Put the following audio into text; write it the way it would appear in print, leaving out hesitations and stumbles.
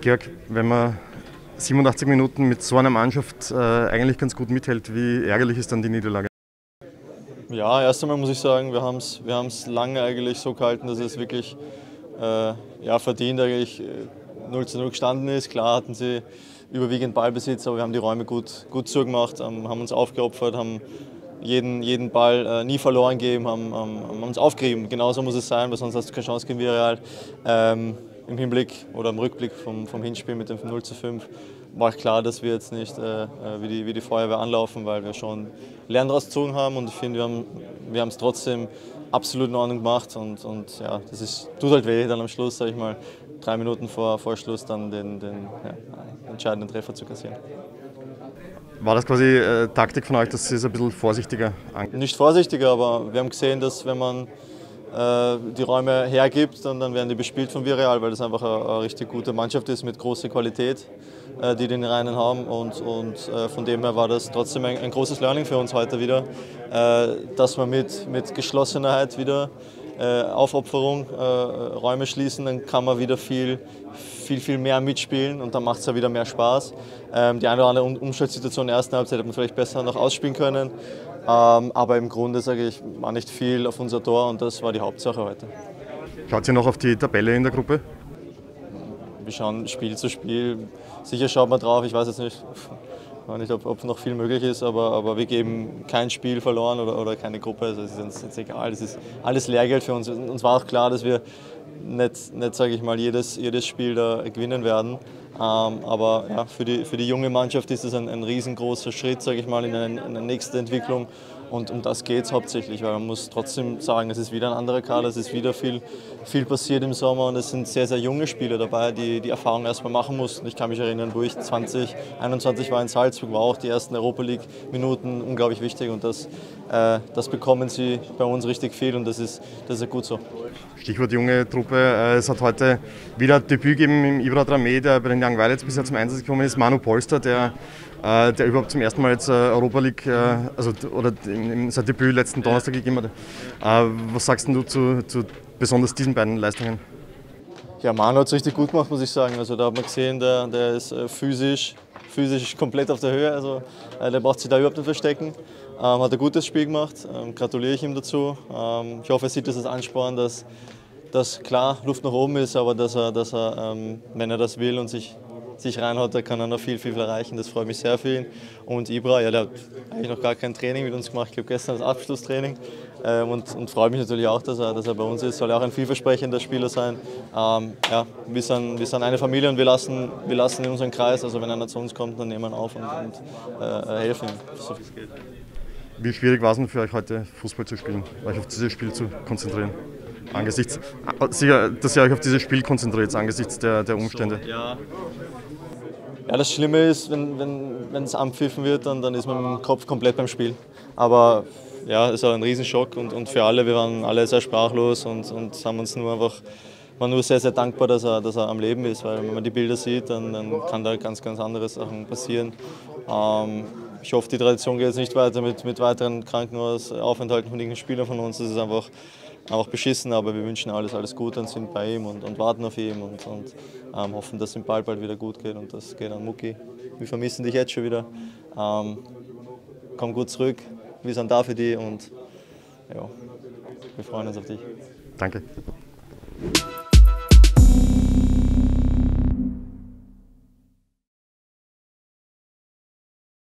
Georg, wenn man 87 Minuten mit so einer Mannschaft eigentlich ganz gut mithält, wie ärgerlich ist dann die Niederlage? Ja, erst einmal muss ich sagen, wir haben's lange eigentlich so gehalten, dass es wirklich ja, verdient eigentlich 0:0 gestanden ist. Klar hatten sie überwiegend Ballbesitz, aber wir haben die Räume gut zugemacht, haben uns aufgeopfert, haben jeden Ball nie verloren gegeben, haben uns aufgerieben. Genauso muss es sein, weil sonst hast du keine Chance gegen Villarreal. Im Hinblick oder im Rückblick vom Hinspiel mit dem 0:5 war klar, dass wir jetzt nicht wie die Feuerwehr anlaufen, weil wir schon Lernen daraus gezogen haben und ich finde, wir haben es trotzdem absolut in Ordnung gemacht und ja, das tut halt weh, dann am Schluss, sage ich mal, 3 Minuten vor Schluss dann den ja, entscheidenden Treffer zu kassieren. War das quasi Taktik von euch, dass sie es ein bisschen vorsichtiger angehen? Nicht vorsichtiger, aber wir haben gesehen, dass wenn man die Räume hergibt, dann werden die bespielt von Villarreal, weil das einfach eine richtig gute Mannschaft ist mit großer Qualität, die den Reinen haben und von dem her war das trotzdem ein großes Learning für uns heute wieder, dass man mit Geschlossenheit wieder Aufopferung, Räume schließen, dann kann man wieder viel mehr mitspielen und dann macht es ja wieder mehr Spaß. Die eine oder andere Umschaltsituation in der ersten Halbzeit hat man vielleicht besser noch ausspielen können, aber im Grunde sage ich, war nicht viel auf unser Tor und das war die Hauptsache heute. Schaut ihr noch auf die Tabelle in der Gruppe? Wir schauen Spiel zu Spiel, sicher schaut man drauf, ich weiß jetzt nicht. Ich weiß nicht, ob noch viel möglich ist, aber wir geben kein Spiel verloren oder keine Gruppe, also es ist uns egal, es ist alles Lehrgeld für uns. Uns war auch klar, dass wir nicht sage ich mal, jedes Spiel da gewinnen werden, aber ja, für die junge Mannschaft ist es ein riesengroßer Schritt, sage ich mal, in eine nächste Entwicklung und um das geht es hauptsächlich, weil man muss trotzdem sagen, es ist wieder ein anderer Kader, es ist wieder viel passiert im Sommer und es sind sehr, sehr junge Spieler dabei, die Erfahrung erstmal machen mussten. Ich kann mich erinnern, wo ich 2021 war in Salzburg, war auch die ersten Europa League Minuten unglaublich wichtig und das bekommen sie bei uns richtig viel und das ist gut so. Stichwort junge Truppe, es hat heute wieder ein Debüt gegeben im Ibra Dramé, der bei den Young Violets bisher zum Einsatz gekommen ist, Manu Polster, der überhaupt zum ersten Mal jetzt Europa League, also oder sein Debüt letzten Donnerstag gegeben hat. Was sagst denn du zu besonders diesen beiden Leistungen? Ja, Manu hat es richtig gut gemacht, muss ich sagen. Also da hat man gesehen, der ist physisch komplett auf der Höhe, also der braucht sich da überhaupt nicht verstecken. Hat ein gutes Spiel gemacht, gratuliere ich ihm dazu. Ich hoffe, er sieht das als Ansporn, dass klar Luft nach oben ist, aber dass er wenn er das will und sich reinhaut, da kann er noch viel erreichen. Das freut mich sehr für ihn. Und Ibra, ja, der hat eigentlich noch gar kein Training mit uns gemacht. Ich glaube, gestern das Abschlusstraining. Und freut mich natürlich auch, dass er bei uns ist. Soll ja auch ein vielversprechender Spieler sein. Ja, wir sind eine Familie und wir lassen in unseren Kreis. Also wenn einer zu uns kommt, dann nehmen wir ihn auf und helfen ihm, so viel es geht. Wie schwierig war es denn für euch heute, Fußball zu spielen, euch auf dieses Spiel zu konzentrieren? Dass ihr euch auf dieses Spiel konzentriert, angesichts der Umstände. So, ja. Ja, das Schlimme ist, wenn es anpfiffen wird, dann ist man im Kopf komplett beim Spiel. Aber ja, es war ein Riesenschock und für alle, wir waren alle sehr sprachlos und haben uns nur einfach, waren nur sehr, sehr dankbar, dass er am Leben ist, weil wenn man die Bilder sieht, dann kann da ganz andere Sachen passieren. Ich hoffe, die Tradition geht jetzt nicht weiter mit weiteren Krankenhausaufenthalten von irgendwelchen Spielern von uns. Das ist einfach auch beschissen, aber wir wünschen alles Gute und sind bei ihm und warten auf ihn und hoffen, dass ihm bald wieder gut geht und das geht an Muki. Wir vermissen dich jetzt schon wieder. Komm gut zurück, wir sind da für dich und ja, wir freuen uns auf dich. Danke.